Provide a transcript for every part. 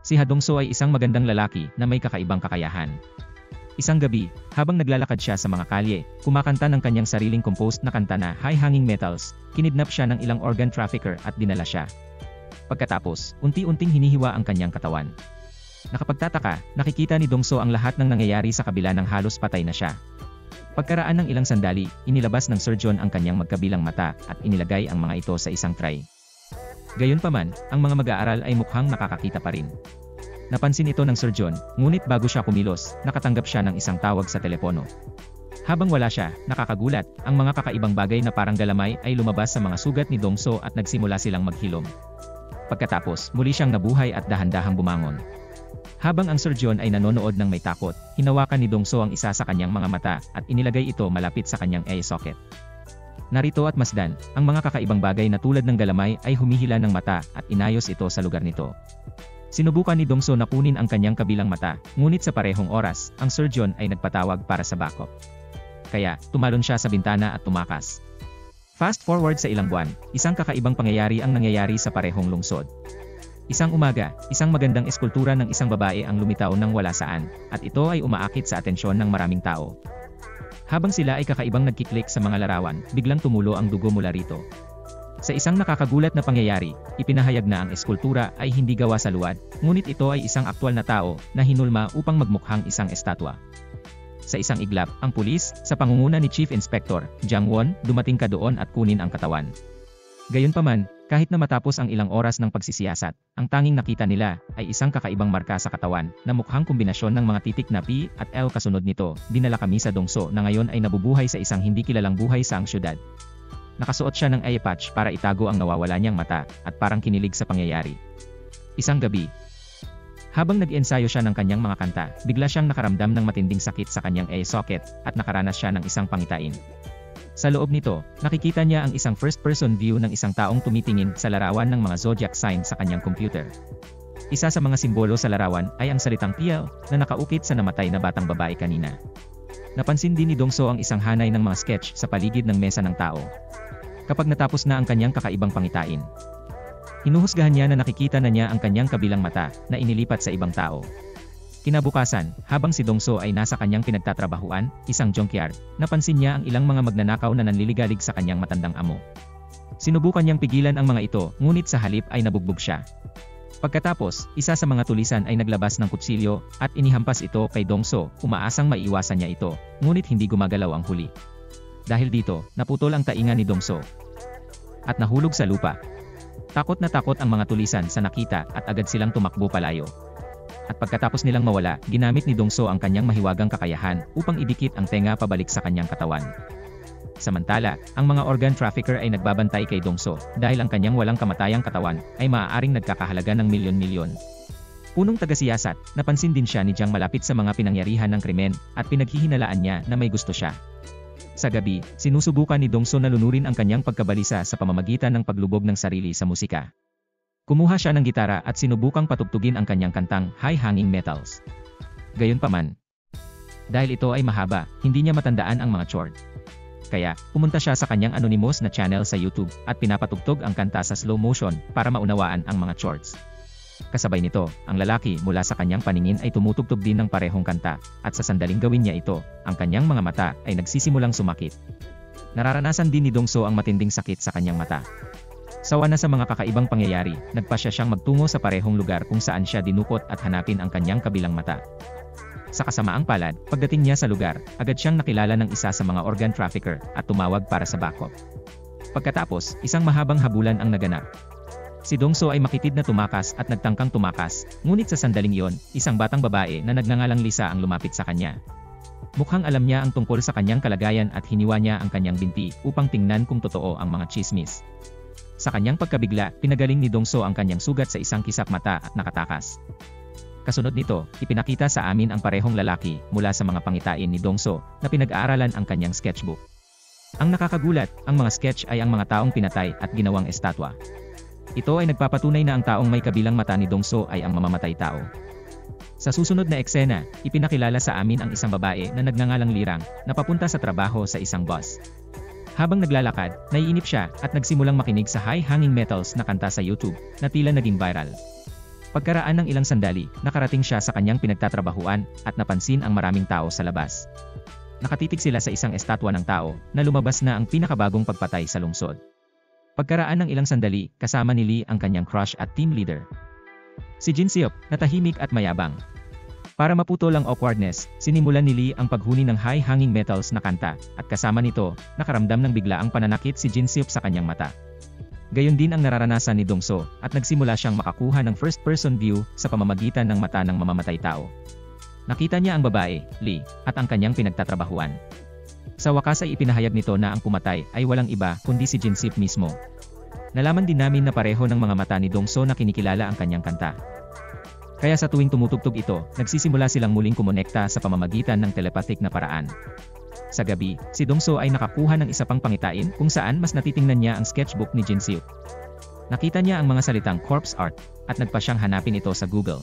Si Ha Dong-soo ay isang magandang lalaki na may kakaibang kakayahan. Isang gabi, habang naglalakad siya sa mga kalye, kumakanta ng kanyang sariling composed na kanta na High Hanging Metals, kinidnap siya ng ilang organ trafficker at dinala siya. Pagkatapos, unti-unting hinihiwa ang kanyang katawan. Nakapagtataka, nakikita ni Dong-soo ang lahat ng nangyayari sa kabila ng halos patay na siya. Pagkaraan ng ilang sandali, inilabas ng Sir John ang kanyang magkabilang mata at inilagay ang mga ito sa isang tray. Gayunpaman, ang mga mag-aaral ay mukhang nakakakita pa rin. Napansin ito ng Sir John, ngunit bago siya kumilos, nakatanggap siya ng isang tawag sa telepono. Habang wala siya, nakakagulat, ang mga kakaibang bagay na parang galamay ay lumabas sa mga sugat ni Dong-soo at nagsimula silang maghilom. Pagkatapos, muli siyang nabuhay at dahan-dahang bumangon. Habang ang Sir John ay nanonood ng may takot, hinawakan ni Dong-soo ang isa sa kanyang mga mata at inilagay ito malapit sa kanyang eye socket. Narito at masdan, ang mga kakaibang bagay na tulad ng galamay ay humihila ng mata at inayos ito sa lugar nito. Sinubukan ni Dong-soo na kunin ang kanyang kabilang mata, ngunit sa parehong oras, ang Sir John ay nagpatawag para sa backup. Kaya, tumalon siya sa bintana at tumakas. Fast forward sa ilang buwan, isang kakaibang pangyayari ang nangyayari sa parehong lungsod. Isang umaga, isang magandang eskultura ng isang babae ang lumitaw ng wala saan, at ito ay umaakit sa atensyon ng maraming tao. Habang sila ay kakaibang nagkiklik sa mga larawan, biglang tumulo ang dugo mula rito. Sa isang nakakagulat na pangyayari, ipinahayag na ang eskultura ay hindi gawa sa luwad, ngunit ito ay isang aktwal na tao na hinulma upang magmukhang isang estatwa. Sa isang iglap, ang pulis, sa pangunguna ni Chief Inspector Jung Won, dumating ka doon at kunin ang katawan. Gayunpaman, kahit na matapos ang ilang oras ng pagsisiyasat, ang tanging nakita nila ay isang kakaibang marka sa katawan na mukhang kombinasyon ng mga titik na P at L. Kasunod nito, dinala kami sa Dong-soo na ngayon ay nabubuhay sa isang hindi kilalang buhay sa ang syudad. Nakasuot siya ng eye patch para itago ang nawawala niyang mata at parang kinilig sa pangyayari. Isang gabi, habang nag-ensayo siya ng kanyang mga kanta, bigla siyang nakaramdam ng matinding sakit sa kanyang eye socket at nakaranas siya ng isang pangitain. Sa loob nito, nakikita niya ang isang first-person view ng isang taong tumitingin sa larawan ng mga zodiac sign sa kanyang computer. Isa sa mga simbolo sa larawan ay ang salitang TL na nakaukit sa namatay na batang babae kanina. Napansin din ni Dong-soo ang isang hanay ng mga sketch sa paligid ng mesa ng tao. Kapag natapos na ang kanyang kakaibang pangitain, hinuhusgahan niya na nakikita na niya ang kanyang kabilang mata na inilipat sa ibang tao. Kinabukasan, habang si Dong-soo ay nasa kanyang pinagtatrabahuan, isang junkyard, napansin niya ang ilang mga magnanakaw na nanliligalig sa kanyang matandang amo. Sinubukan niyang pigilan ang mga ito, ngunit sa halip ay nabugbog siya. Pagkatapos, isa sa mga tulisan ay naglabas ng kutsilyo, at inihampas ito kay Dong-soo, umaasang maiiwasan niya ito, ngunit hindi gumagalaw ang huli. Dahil dito, naputol ang tainga ni Dong-soo, at nahulog sa lupa. Takot na takot ang mga tulisan sa nakita, at agad silang tumakbo palayo. At pagkatapos nilang mawala, ginamit ni Dong-soo ang kanyang mahiwagang kakayahan upang idikit ang tenga pabalik sa kanyang katawan. Samantala, ang mga organ trafficker ay nagbabantay kay Dong-soo dahil ang kanyang walang kamatayang katawan ay maaaring nagkakahalaga ng milyon-milyon. Punong tagasiyasat, napansin din siya ni Jang malapit sa mga pinangyarihan ng krimen at pinaghihinalaan niya na may gusto siya. Sa gabi, sinusubukan ni Dong-soo na lunurin ang kanyang pagkabalisa sa pamamagitan ng paglubog ng sarili sa musika. Kumuha siya ng gitara at sinubukang patugtugin ang kanyang kantang High Hanging Metals. Gayunpaman, dahil ito ay mahaba, hindi niya matandaan ang mga chord. Kaya, pumunta siya sa kanyang anonymous na channel sa YouTube at pinapatugtog ang kanta sa slow motion para maunawaan ang mga chords. Kasabay nito, ang lalaki mula sa kanyang paningin ay tumutugtog din ng parehong kanta, at sa sandaling gawin niya ito, ang kanyang mga mata ay nagsisimulang sumakit. Nararanasan din ni Dong-soo ang matinding sakit sa kanyang mata. Sawa na sa mga kakaibang pangyayari, nagpasya siyang magtungo sa parehong lugar kung saan siya dinukot at hanapin ang kanyang kabilang mata. Sa kasamaang palad, pagdating niya sa lugar, agad siyang nakilala ng isa sa mga organ trafficker at tumawag para sa backup. Pagkatapos, isang mahabang habulan ang naganap. Si Dong-soo ay makitid na tumakas at nagtangkang tumakas, ngunit sa sandaling iyon, isang batang babae na nagngangalang Lisa ang lumapit sa kanya. Mukhang alam niya ang tungkol sa kanyang kalagayan at hiniwa niya ang kanyang binti upang tingnan kung totoo ang mga chismis. Sa kanyang pagkabigla, pinagaling ni Dong-soo ang kanyang sugat sa isang kisap mata at nakatakas. Kasunod nito, ipinakita sa amin ang parehong lalaki mula sa mga pangitain ni Dong-soo na pinag-aaralan ang kanyang sketchbook. Ang nakakagulat, ang mga sketch ay ang mga taong pinatay at ginawang estatwa. Ito ay nagpapatunay na ang taong may kabilang mata ni Dong-soo ay ang mamamatay tao. Sa susunod na eksena, ipinakilala sa amin ang isang babae na nagngangalang Lirang na papunta sa trabaho sa isang bus. Habang naglalakad, naiinip siya at nagsimulang makinig sa High Hanging Metals na kanta sa YouTube na tila naging viral. Pagkaraan ng ilang sandali, nakarating siya sa kanyang pinagtatrabahuan, at napansin ang maraming tao sa labas. Nakatitig sila sa isang estatwa ng tao, na lumabas na ang pinakabagong pagpatay sa lungsod. Pagkaraan ng ilang sandali, kasama ni Lee ang kanyang crush at team leader. Si Jin-seop, na tahimik at mayabang. Para maputol ang awkwardness, sinimulan ni Lee ang paghuni ng High Hanging Metals na kanta, at kasama nito, nakaramdam ng biglaang pananakit si Jin-seop sa kanyang mata. Gayon din ang nararanasan ni Dong-soo, at nagsimula siyang makakuha ng first-person view sa pamamagitan ng mata ng mamamatay tao. Nakita niya ang babae, Lee, at ang kanyang pinagtatrabahuan. Sa wakas ay ipinahayag nito na ang pumatay ay walang iba kundi si Jin-seop mismo. Nalaman din namin na pareho ng mga mata ni Dong-soo na kinikilala ang kanyang kanta. Kaya sa tuwing tumutugtog ito, nagsisimula silang muling kumonekta sa pamamagitan ng telepathic na paraan. Sa gabi, si Dong-soo ay nakakuha ng isa pang pangitain kung saan mas natitingnan niya ang sketchbook ni Jin-seop. Nakita niya ang mga salitang corpse art, at nagpa siyang hanapin ito sa Google.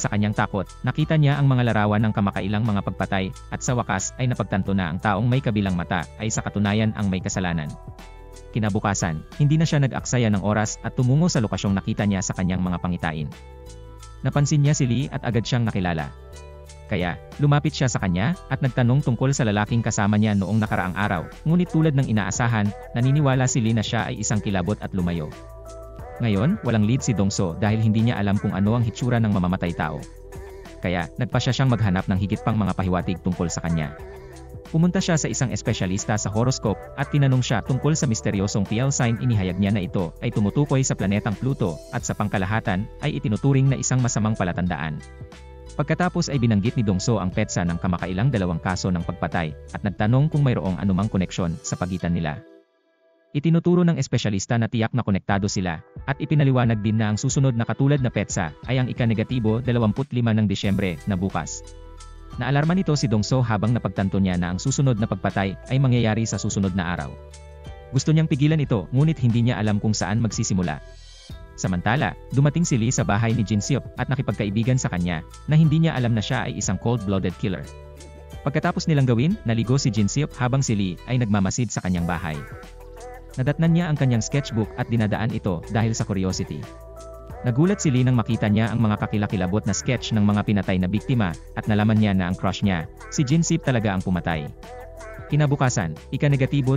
Sa kanyang takot, nakita niya ang mga larawan ng kamakailang mga pagpatay, at sa wakas ay napagtanto na ang taong may kabilang mata ay sa katunayan ang may kasalanan. Kinabukasan, hindi na siya nag-aksaya ng oras at tumungo sa lokasyong nakita niya sa kanyang mga pangitain. Napansin niya si Lee at agad siyang nakilala. Kaya, lumapit siya sa kanya at nagtanong tungkol sa lalaking kasama niya noong nakaraang araw, ngunit tulad ng inaasahan, naniniwala si Lee na siya ay isang kilabot at lumayo. Ngayon, walang lead si Dong-soo dahil hindi niya alam kung ano ang hitsura ng mamamatay tao. Kaya, nagpasya siyang maghanap ng higit pang mga pahiwatig tungkol sa kanya. Pumunta siya sa isang espesyalista sa horoscope at tinanong siya tungkol sa misteryosong Pial sign. Inihayag niya na ito ay tumutukoy sa planetang Pluto at sa pangkalahatan ay itinuturing na isang masamang palatandaan. Pagkatapos ay binanggit ni Dong-soo ang petsa ng kamakailang dalawang kaso ng pagpatay at nagtanong kung mayroong anumang koneksyon sa pagitan nila. Itinuturo ng espesyalista na tiyak na konektado sila at ipinaliwanag din na ang susunod na katulad na petsa ay ang ika-25 ng Disyembre na bukas. Naalarma nito si Dong-soo habang napagtanto niya na ang susunod na pagpatay ay mangyayari sa susunod na araw. Gusto niyang pigilan ito ngunit hindi niya alam kung saan magsisimula. Samantala, dumating si Lee sa bahay ni Jin-seop at nakipagkaibigan sa kanya na hindi niya alam na siya ay isang cold-blooded killer. Pagkatapos nilang gawin, naligo si Jin-seop habang si Lee ay nagmamasid sa kanyang bahay. Nadatnan niya ang kanyang sketchbook at dinadaan ito dahil sa curiosity. Nagulat si Lee nang makita niya ang mga kakilakilabot na sketch ng mga pinatay na biktima, at nalaman niya na ang crush niya, si Jin-seop talaga ang pumatay. Kinabukasan, ika-25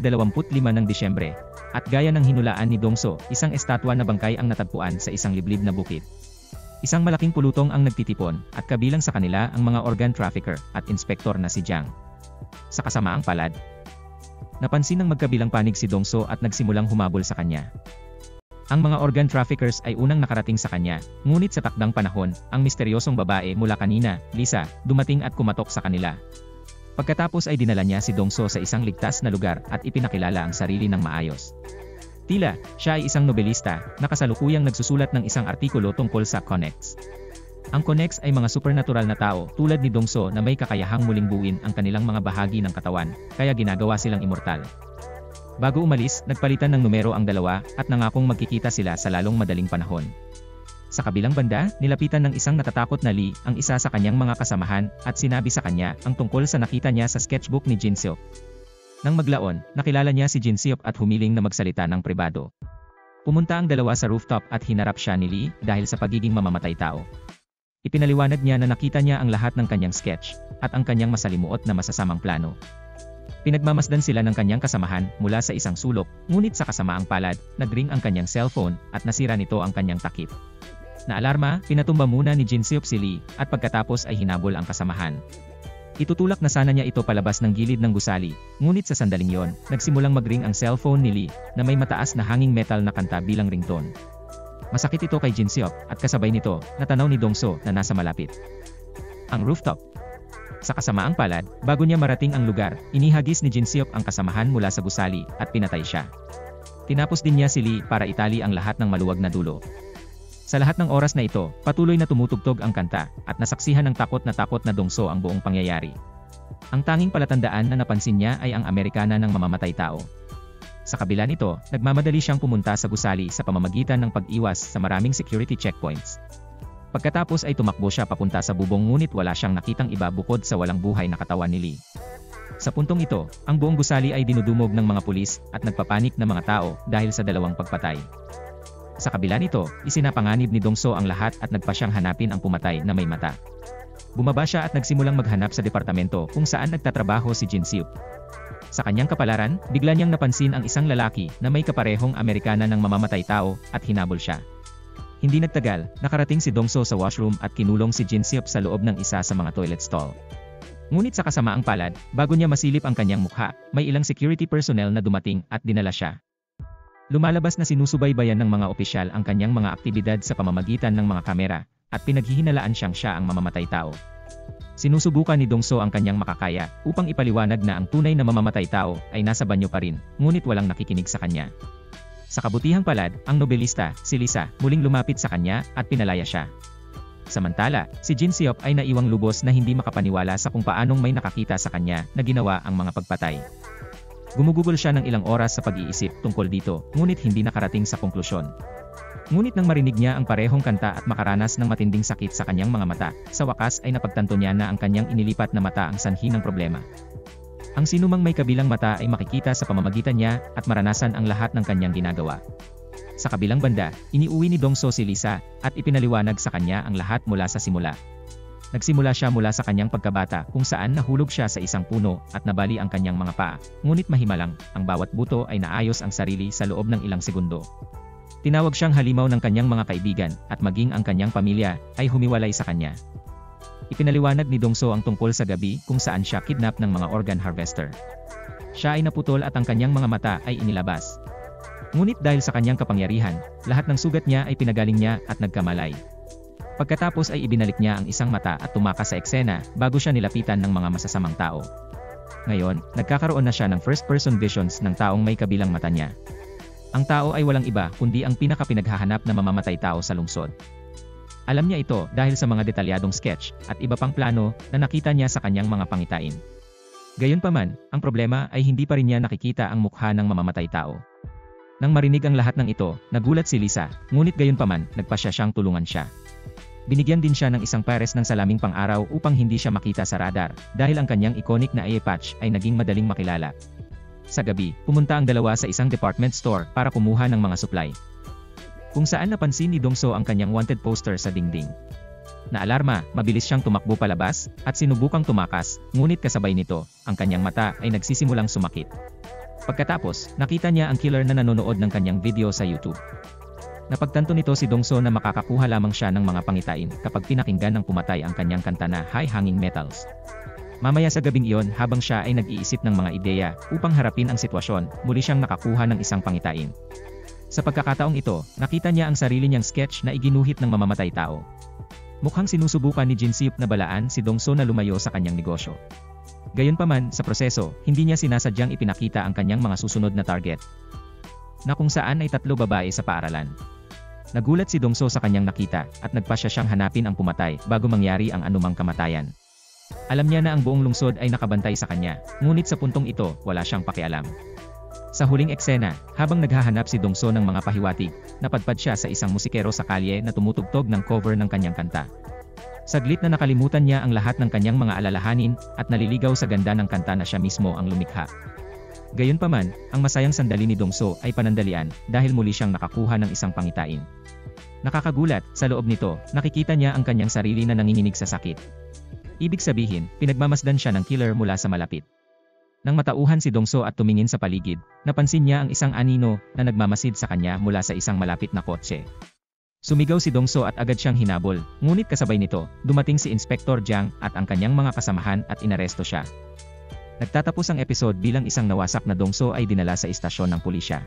ng Disyembre, at gaya ng hinulaan ni Dong-soo, isang estatwa na bangkay ang natagpuan sa isang liblib na bukid. Isang malaking pulutong ang nagtitipon, at kabilang sa kanila ang mga organ trafficker at inspektor na si Jang. Sa kasamaang palad, napansin ng magkabilang panig si Dong-soo at nagsimulang humabol sa kanya. Ang mga organ traffickers ay unang nakarating sa kanya, ngunit sa takdang panahon, ang misteryosong babae mula kanina, Lisa, dumating at kumatok sa kanila. Pagkatapos ay dinala niya si Dong-soo sa isang ligtas na lugar at ipinakilala ang sarili ng maayos. Tila, siya ay isang nobelista na kasalukuyang nagsusulat ng isang artikulo tungkol sa Connects. Ang Connects ay mga supernatural na tao tulad ni Dong-soo na may kakayahang muling buuin ang kanilang mga bahagi ng katawan, kaya ginagawa silang immortal. Bago umalis, nagpalitan ng numero ang dalawa at nangakong magkikita sila sa lalong madaling panahon. Sa kabilang banda, nilapitan ng isang natatakot na Lee ang isa sa kanyang mga kasamahan at sinabi sa kanya ang tungkol sa nakita niya sa sketchbook ni Jin-seop. Nang maglaon, nakilala niya si Jin-seop at humiling na magsalita ng pribado. Pumunta ang dalawa sa rooftop at hinarap siya ni Lee dahil sa pagiging mamamatay tao. Ipinaliwanag niya na nakita niya ang lahat ng kanyang sketch at ang kanyang masalimuot na masasamang plano. Pinagmamasdan sila ng kanyang kasamahan mula sa isang sulok, ngunit sa kasamaang palad, nagring ang kanyang cellphone at nasira nito ang kanyang takip. Naalarma, pinatumba muna ni Jin-seop si Lee at pagkatapos ay hinabol ang kasamahan. Itutulak na sana niya ito palabas ng gilid ng gusali, ngunit sa sandaling yon, nagsimulang magring ang cellphone ni Lee na may mataas na hanging metal na kanta bilang ringtone. Masakit ito kay Jin-seop at kasabay nito, natanaw ni Dong-soo na nasa malapit. Ang rooftop. Sa kasamaang palad, bago niya marating ang lugar, inihagis ni Jin-seop ang kasamahan mula sa gusali, at pinatay siya. Tinapos din niya si Lee para itali ang lahat ng maluwag na dulo. Sa lahat ng oras na ito, patuloy na tumutugtog ang kanta, at nasaksihan ng takot na Dong-soo ang buong pangyayari. Ang tanging palatandaan na napansin niya ay ang Amerikana ng mamamatay tao. Sa kabila nito, nagmamadali siyang pumunta sa gusali sa pamamagitan ng pag-iwas sa maraming security checkpoints. Pagkatapos ay tumakbo siya papunta sa bubong ngunit wala siyang nakitang iba bukod sa walang buhay na katawan ni Lee. Sa puntong ito, ang buong gusali ay dinudumog ng mga pulis at nagpapanik na mga tao dahil sa dalawang pagpatay. Sa Sa kabila nito, isinapanganib ni Dong-soo ang lahat at nagpa siyang hanapin ang pumatay na may mata. Bumaba siya at nagsimulang maghanap sa departamento kung saan nagtatrabaho si Jin-seop. Sa kanyang kapalaran, bigla niyang napansin ang isang lalaki na may kaparehong Amerikana ng mamamatay tao at hinabol siya. Hindi nagtagal, nakarating si Dong-soo sa washroom at kinulong si Jin-seop sa loob ng isa sa mga toilet stall. Ngunit sa kasamaang palad, bago niya masilip ang kanyang mukha, may ilang security personnel na dumating at dinala siya. Lumalabas na sinusubaybayan ng mga opisyal ang kanyang mga aktibidad sa pamamagitan ng mga kamera, at pinaghihinalaan siya ang mamamatay tao. Sinusubukan ni Dong-soo ang kanyang makakaya upang ipaliwanag na ang tunay na mamamatay tao ay nasa banyo pa rin, ngunit walang nakikinig sa kanya. Sa kabutihang palad, ang nobelista, si Lisa, muling lumapit sa kanya at pinalaya siya. Samantala, si Jin-seop ay naiwang lubos na hindi makapaniwala sa kung paanong may nakakita sa kanya na ginawa ang mga pagpatay. Gumugugol siya ng ilang oras sa pag-iisip tungkol dito, ngunit hindi nakarating sa konklusyon. Ngunit nang marinig niya ang parehong kanta at makaranas ng matinding sakit sa kanyang mga mata, sa wakas ay napagtanto niya na ang kanyang inilipat na mata ang sanhi ng problema. Ang sinumang may kabilang mata ay makikita sa pamamagitan niya at maranasan ang lahat ng kanyang ginagawa. Sa kabilang banda, iniuwi ni Dong-soo si Lisa at ipinaliwanag sa kanya ang lahat mula sa simula. Nagsimula siya mula sa kanyang pagkabata kung saan nahulog siya sa isang puno at nabali ang kanyang mga paa, ngunit mahimalang, ang bawat buto ay naayos ang sarili sa loob ng ilang segundo. Tinawag siyang halimaw ng kanyang mga kaibigan at maging ang kanyang pamilya ay humiwalay sa kanya. Ipinaliwanag ni Dong-soo ang tungkol sa gabi kung saan siya kidnap ng mga organ harvester. Siya ay naputol at ang kanyang mga mata ay inilabas. Ngunit dahil sa kanyang kapangyarihan, lahat ng sugat niya ay pinagaling niya at nagkamalay. Pagkatapos ay ibinalik niya ang isang mata at tumakas sa eksena bago siya nilapitan ng mga masasamang tao. Ngayon, nagkakaroon na siya ng first-person visions ng taong may kabilang mata niya. Ang tao ay walang iba kundi ang pinakapinaghahanap na mamamatay tao sa lungsod. Alam niya ito dahil sa mga detalyadong sketch at iba pang plano na nakita niya sa kanyang mga pangitain. Gayunpaman, ang problema ay hindi pa rin niya nakikita ang mukha ng mamamatay tao. Nang marinig ang lahat ng ito, nagulat si Lisa, ngunit gayunpaman, nagpasya siyang tulungan siya. Binigyan din siya ng isang pares ng salaming pang-araw upang hindi siya makita sa radar, dahil ang kanyang iconic na eye patch ay naging madaling makilala. Sa gabi, pumunta ang dalawa sa isang department store para kumuha ng mga supply. Kung saan napansin ni Dong-soo ang kanyang wanted poster sa dingding. Naalarma, mabilis siyang tumakbo palabas, at sinubukang tumakas, ngunit kasabay nito, ang kanyang mata ay nagsisimulang sumakit. Pagkatapos, nakita niya ang killer na nanonood ng kanyang video sa YouTube. Napagtanto nito si Dong-soo na makakakuha lamang siya ng mga pangitain kapag pinakinggan ng pumatay ang kanyang kanta na High Hanging Metals. Mamaya sa gabing iyon habang siya ay nag-iisip ng mga ideya upang harapin ang sitwasyon, muli siyang nakakuha ng isang pangitain. Sa pagkakataong ito, nakita niya ang sarili niyang sketch na iginuhit ng mamamatay tao. Mukhang sinusubukan ni Jin-seop na balaan si Dong-soo na lumayo sa kanyang negosyo. Gayunpaman, sa proseso, hindi niya sinasadyang ipinakita ang kanyang mga susunod na target, na kung saan ay 3 babae sa paaralan. Nagulat si Dong-soo sa kanyang nakita, at nagpasya siyang hanapin ang pumatay bago mangyari ang anumang kamatayan. Alam niya na ang buong lungsod ay nakabantay sa kanya, ngunit sa puntong ito, wala siyang pakialam. Sa huling eksena, habang naghahanap si Dong-soo ng mga pahiwatig, napadpad siya sa isang musikero sa kalye na tumutugtog ng cover ng kanyang kanta. Saglit na nakalimutan niya ang lahat ng kanyang mga alalahanin, at naliligaw sa ganda ng kanta na siya mismo ang lumikha. Gayunpaman, ang masayang sandali ni Dong-soo ay panandalian dahil muli siyang nakakuha ng isang pangitain. Nakakagulat, sa loob nito, nakikita niya ang kanyang sarili na nanginginig sa sakit. Ibig sabihin, pinagmamasdan siya ng killer mula sa malapit. Nang matauhan si Dong-soo at tumingin sa paligid, napansin niya ang isang anino na nagmamasid sa kanya mula sa isang malapit na kotse. Sumigaw si Dong-soo at agad siyang hinabol, ngunit kasabay nito, dumating si Inspector Jung at ang kanyang mga kasamahan at inaresto siya. Nagtatapos ang episode bilang isang nawasak na Dong-soo ay dinala sa istasyon ng pulisya.